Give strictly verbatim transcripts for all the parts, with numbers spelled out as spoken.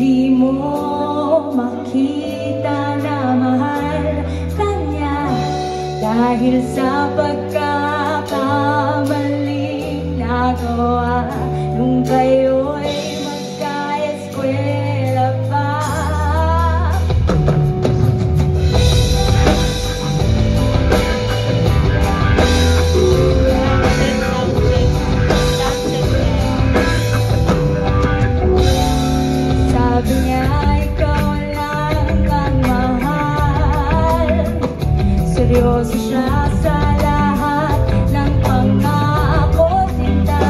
Di mo makita na mahal kanya dahil sa pagkakamaling nagawa nung kayo'y magka-eskwela pa. Seryoso siya sa lahat ng pangako nila.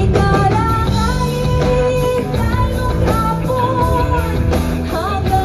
Ikaw lang ay ililigtas ng hapon hanggang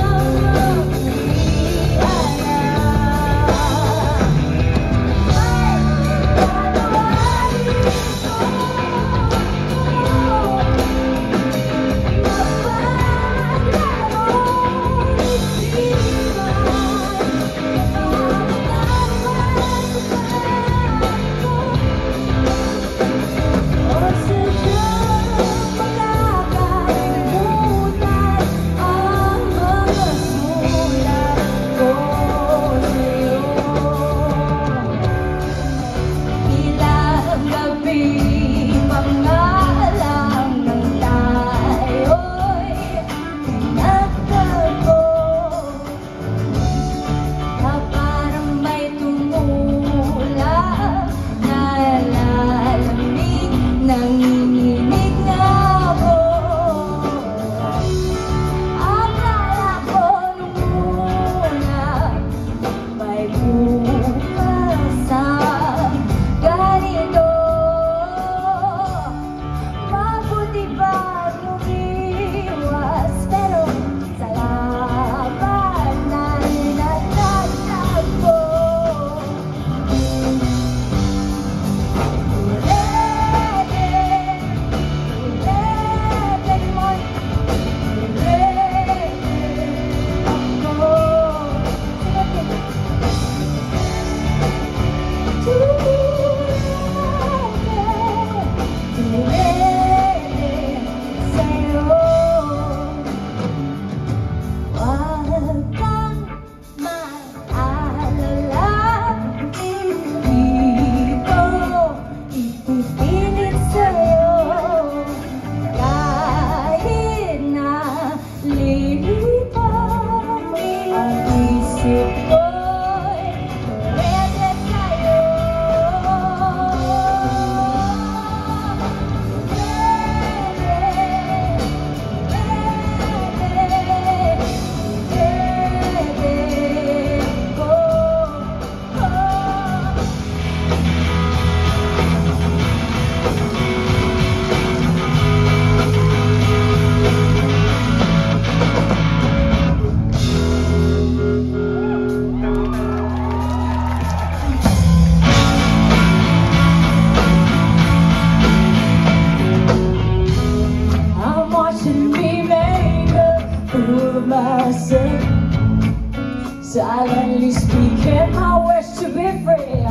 Silently speaking, I wish to be free.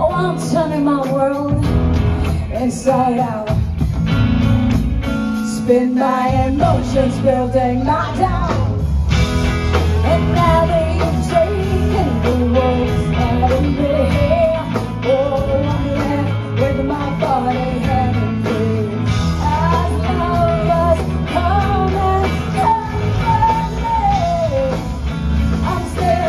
Oh, I'm turning my world inside out. Spin my emotions, building my doubt. And now they've taken the world out of me. Oh, I'm left with my body having pain. As long as home and where's my time with you? I'm tired.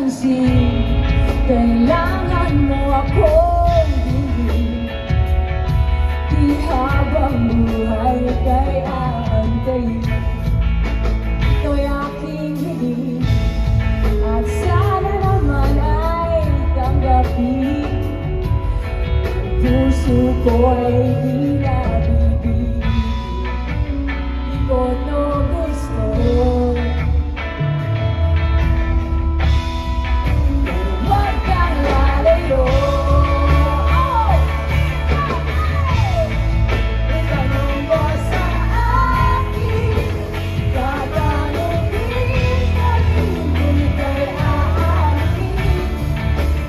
pansin. Kailangan mo akong hindi. Di habang buhay kay aantayin. Ito'y aking higit at sana naman ay tanggapin. Puso ko'y di nabibig. Ikot na gusto. Pero huwag kang lalayo. Itanong mo sa akin. Tatanungin at hindi kay aamin.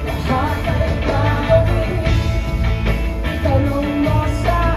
Lahat ay gagawin. Itanong mo sa akin.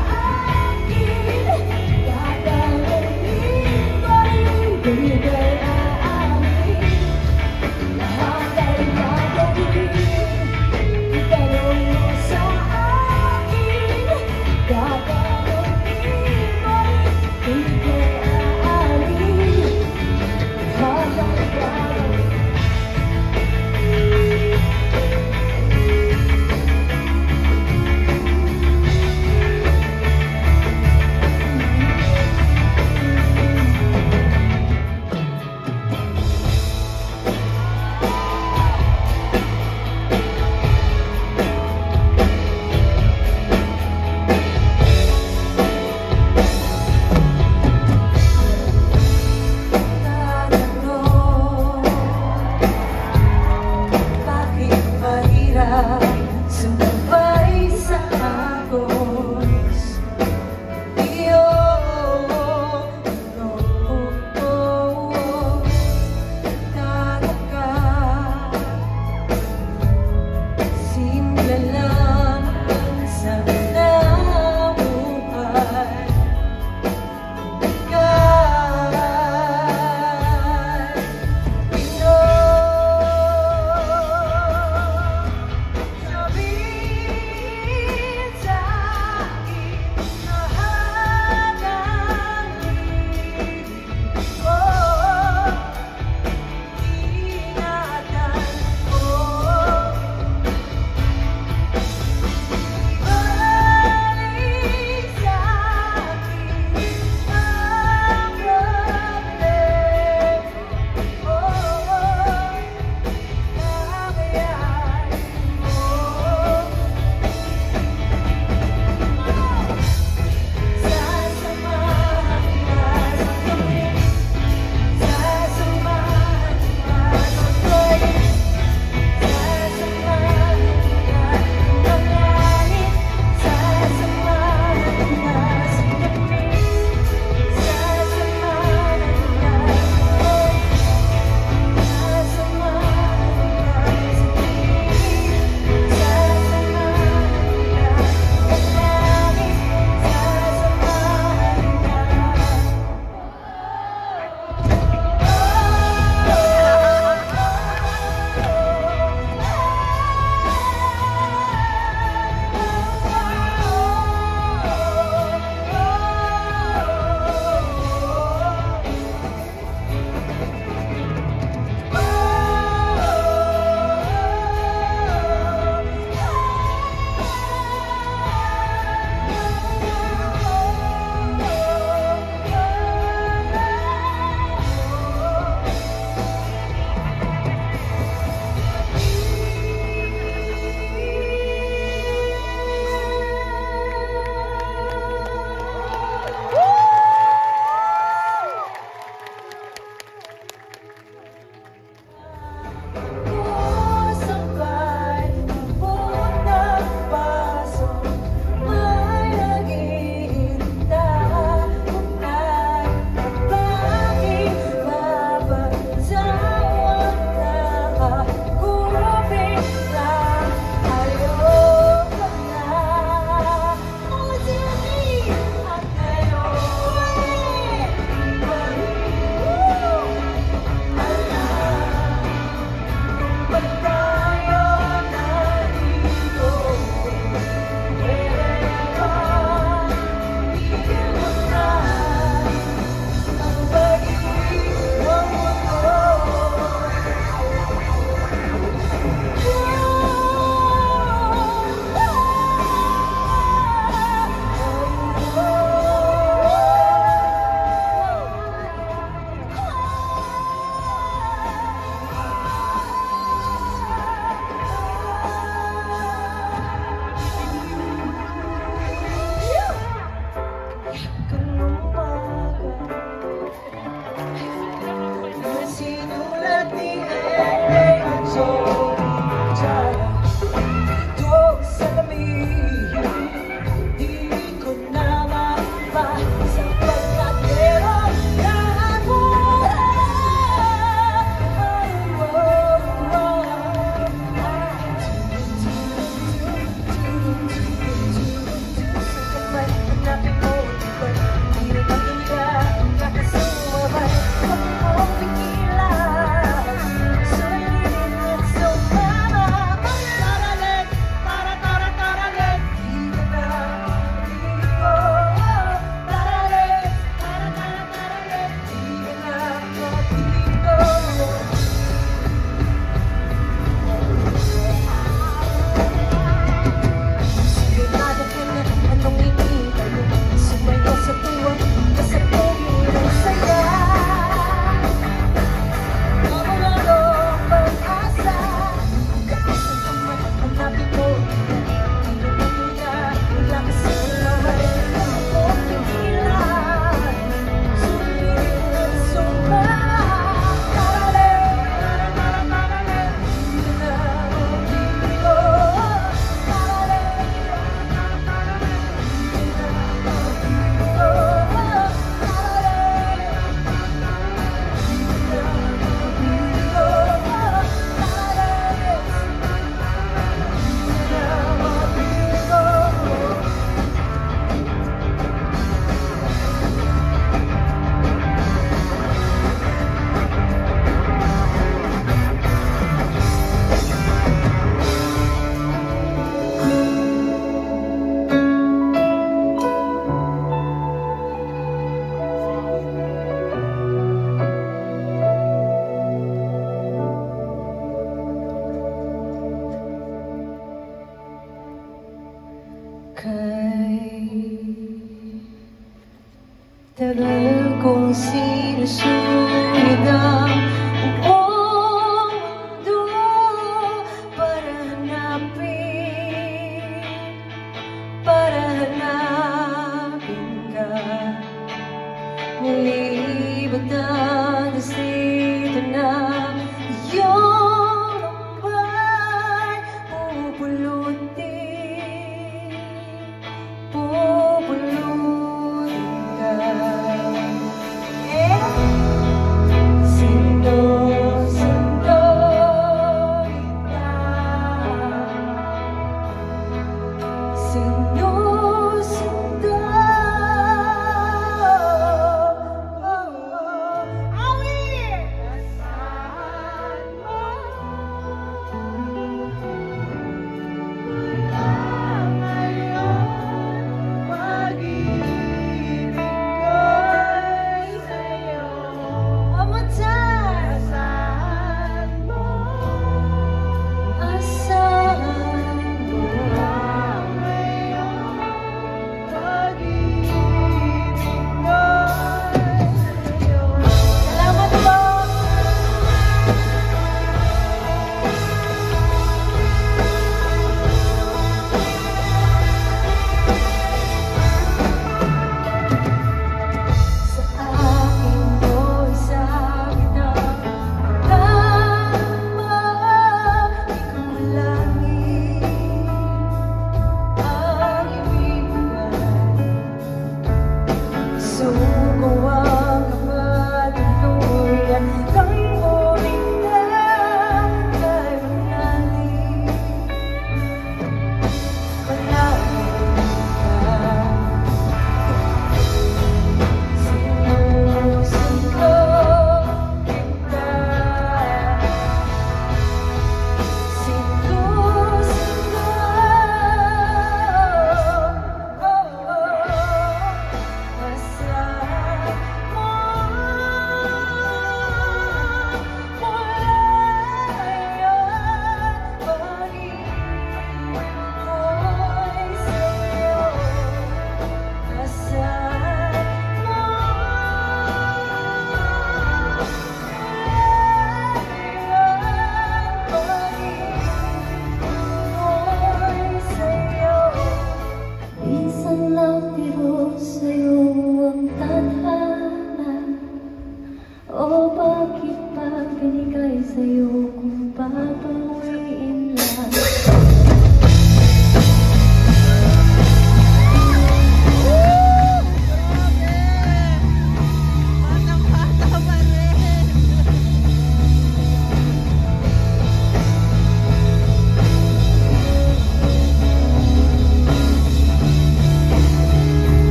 开。Tagal kong sinusunod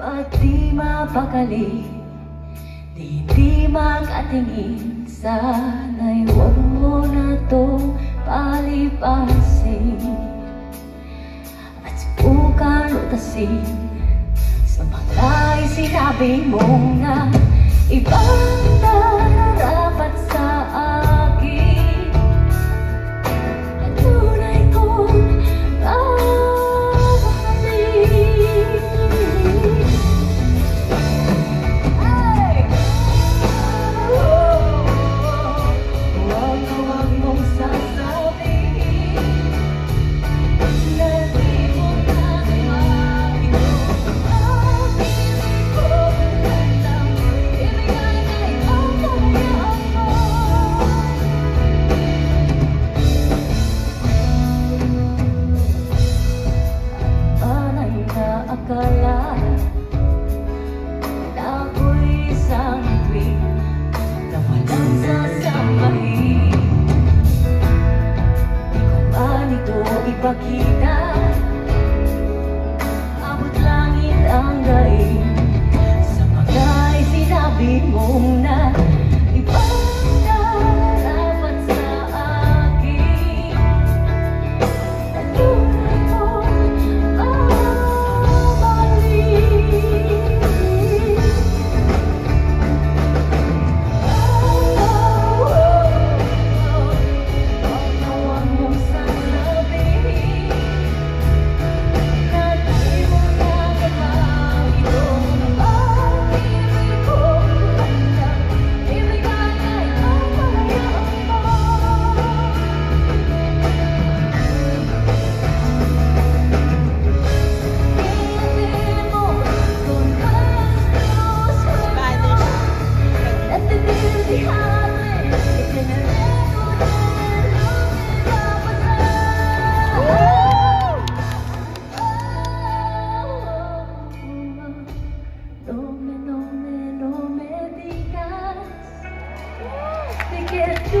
ba't di mapakali, di di makatingin. Sana'y huwag mo na itong palipasin at subukan utasin sa bagay sinabi mo na ibang nararapat sa akin. At tunay kong You.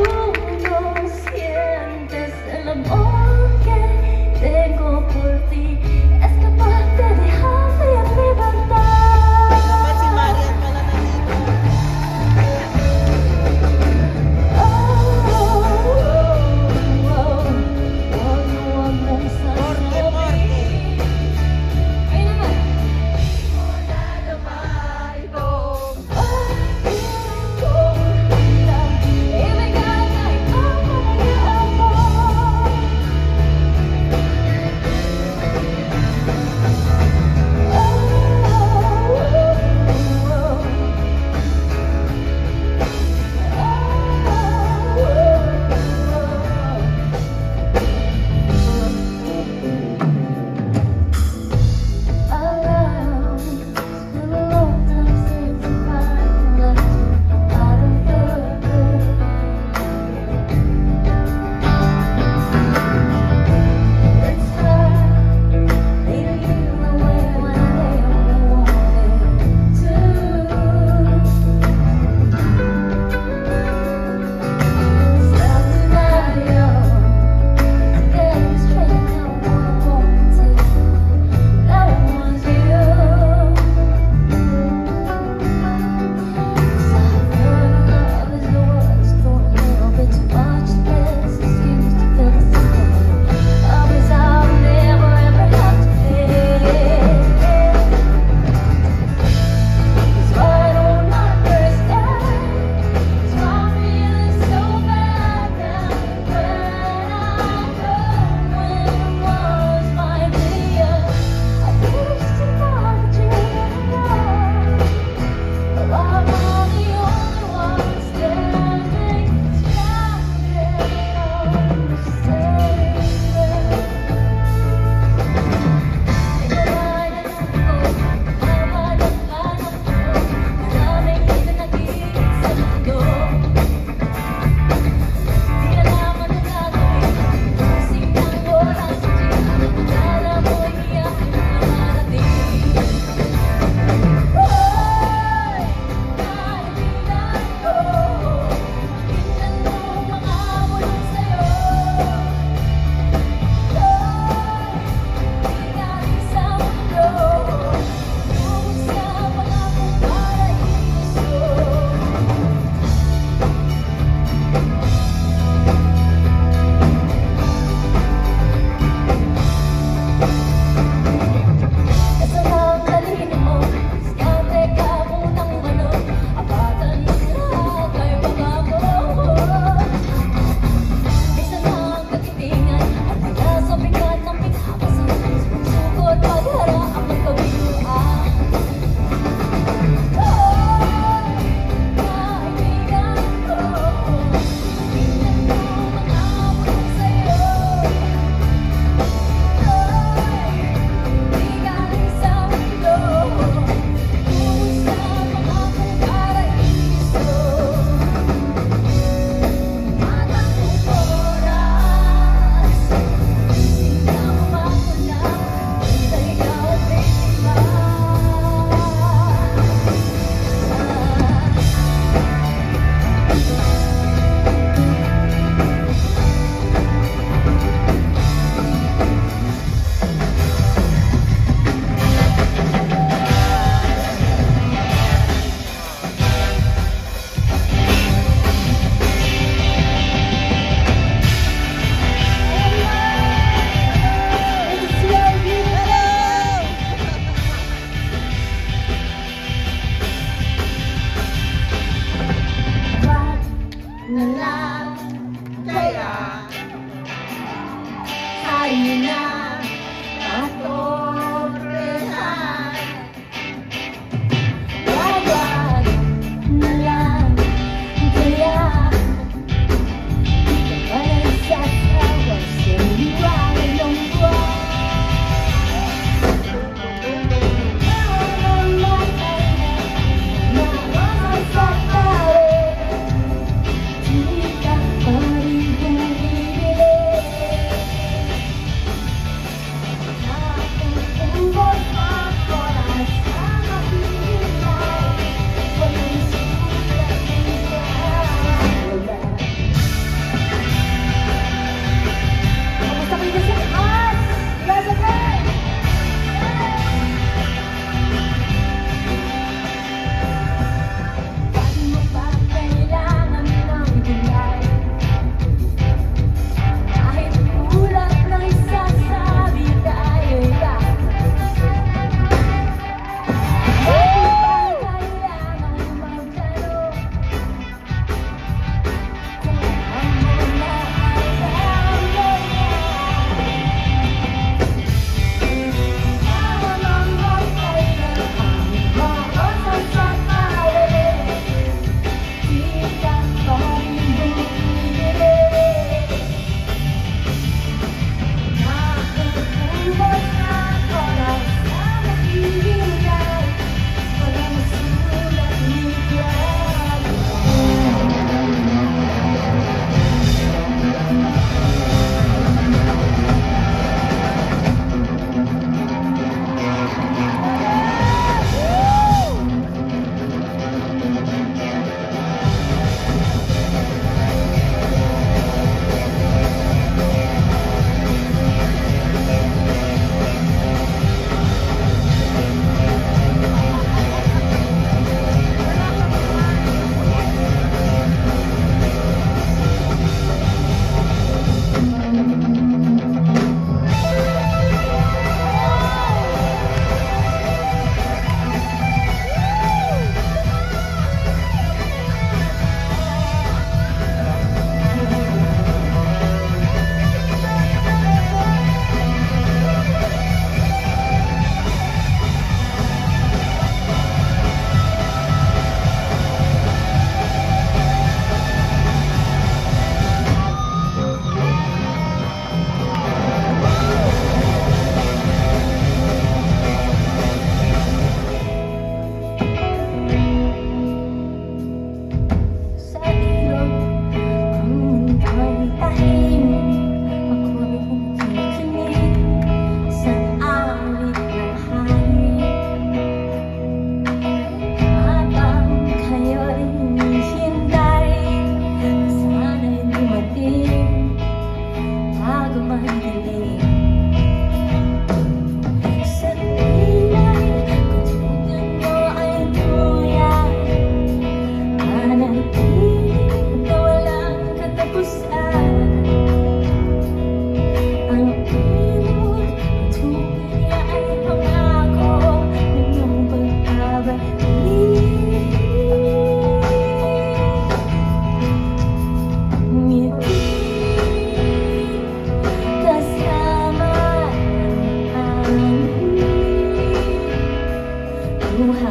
Sa isa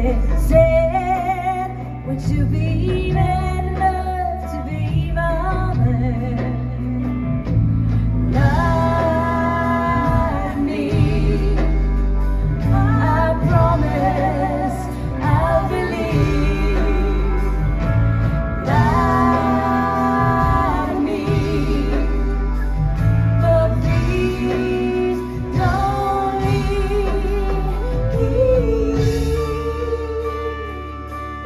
can't stand. Would you be mad enough to be my man? Not me. I promise I'll believe. Not me. But please don't leave.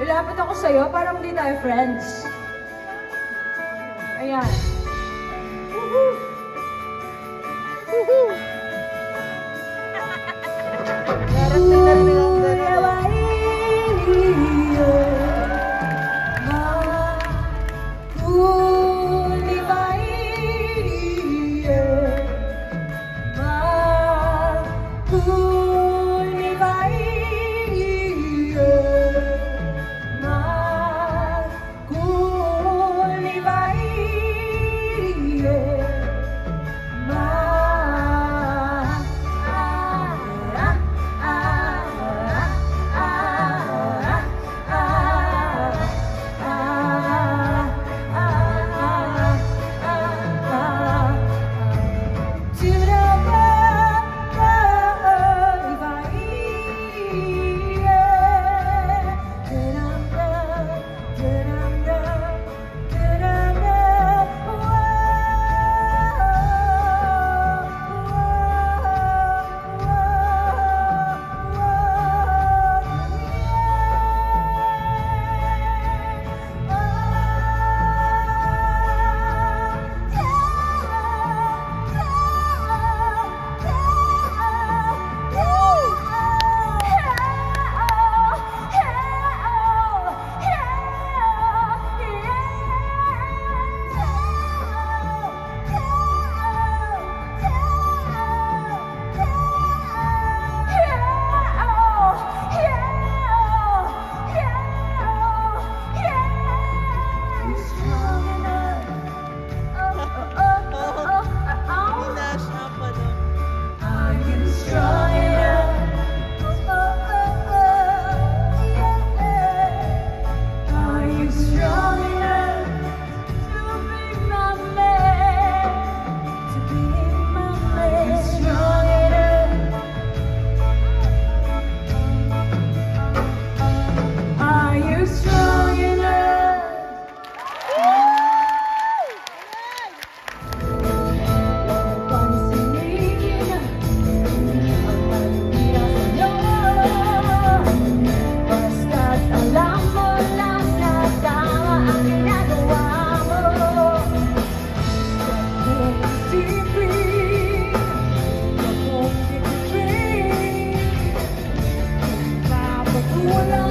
Lilapit ako sa'yo, parang hindi tayo friends. Ayan. Woohoo! Woohoo! Wala.